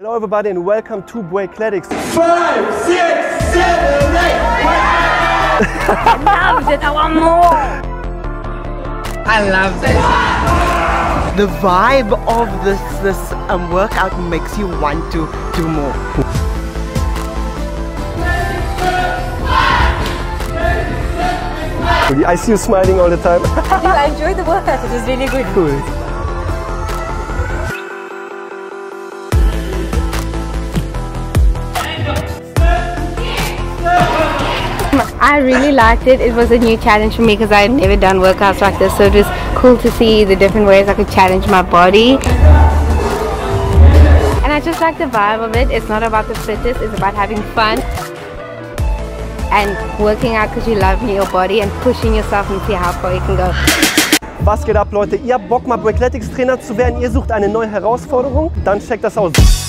Hello everybody and welcome to Breakletics. 5, 6, 7, 8! I loved it, I want more! I love this. The vibe of this workout makes you want to do more. I see you smiling all the time. I enjoy the workout, it was really good. Cool. I really liked it. It was a new challenge for me because I had never done workouts like this, so it was cool to see the different ways I could challenge my body. And I just like the vibe of it. It's not about the fitness, it's about having fun and working out because you love your body and pushing yourself and see how far you can go. Was geht ab, Leute? Ihr habt Bock, mal Breakletics Trainer zu werden? Ihr sucht eine neue Herausforderung? Dann checkt das aus.